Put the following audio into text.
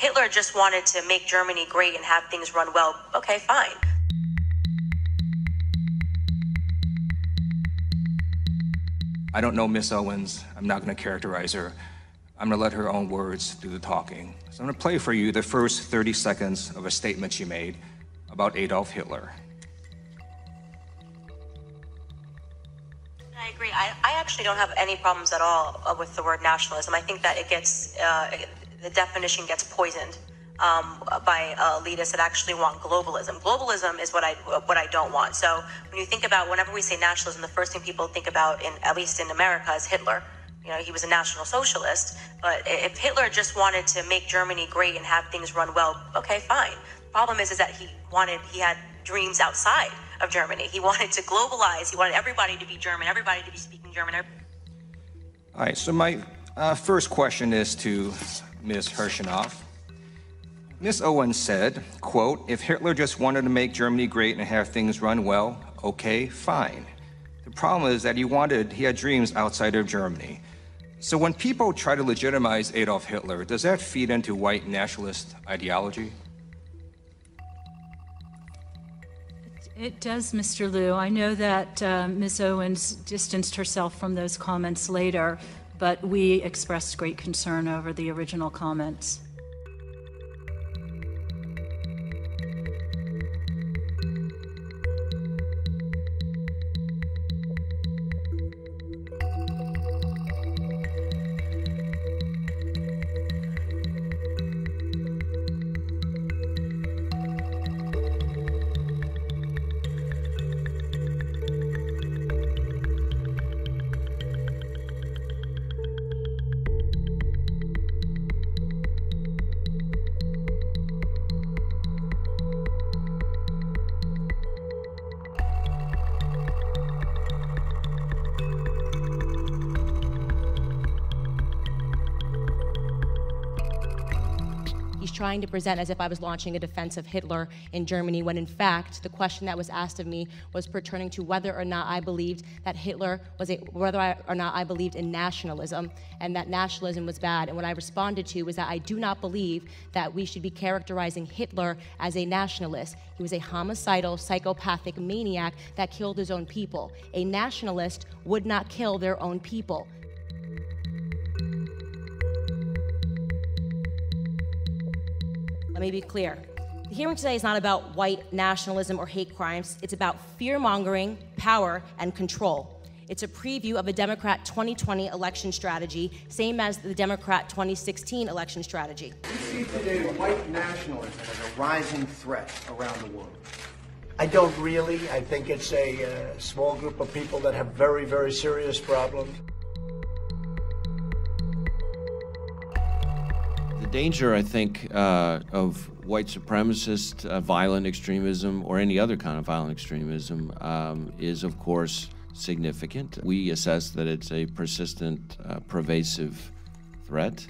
Hitler just wanted to make Germany great and have things run well, okay, fine. I don't know Miss Owens. I'm not going to characterize her. I'm going to let her own words do the talking. So I'm going to play for you the first 30 seconds of a statement she made about Adolf Hitler. I agree. I actually don't have any problems at all with the word nationalism. I think that it gets, the definition gets poisoned by elitists that actually want globalism. Globalism is what I don't want. So when you think about, whenever we say nationalism, the first thing people think about, at least in America, is Hitler. You know, he was a national socialist, but if Hitler just wanted to make Germany great and have things run well, okay, fine. The problem is that he had dreams outside of Germany. He wanted to globalize. He wanted everybody to be German, everybody to be speaking German. All right, so my first question is to Ms. Hershenoff. Ms. Owens said, quote, if Hitler just wanted to make Germany great and have things run well, okay, fine. The problem is that he had dreams outside of Germany. So when people try to legitimize Adolf Hitler, does that feed into white nationalist ideology? It does, Mr. Lieu. I know that Ms. Owens distanced herself from those comments later, but we expressed great concern over the original comments. Trying to present as if I was launching a defense of Hitler in Germany, when in fact the question that was asked of me was pertaining to whether or not I believed that Hitler was whether or not I believed in nationalism and that nationalism was bad. And what I responded to was that I do not believe that we should be characterizing Hitler as a nationalist. He was a homicidal, psychopathic maniac that killed his own people. A nationalist would not kill their own people. Let me be clear. The hearing today is not about white nationalism or hate crimes. It's about fear-mongering, power, and control. It's a preview of a Democrat 2020 election strategy, same as the Democrat 2016 election strategy. We see today white nationalism as a rising threat around the world. I don't really. I think it's a small group of people that have very, very serious problems. The danger, I think, of white supremacist violent extremism or any other kind of violent extremism is, of course, significant. We assess that it's a persistent, pervasive threat.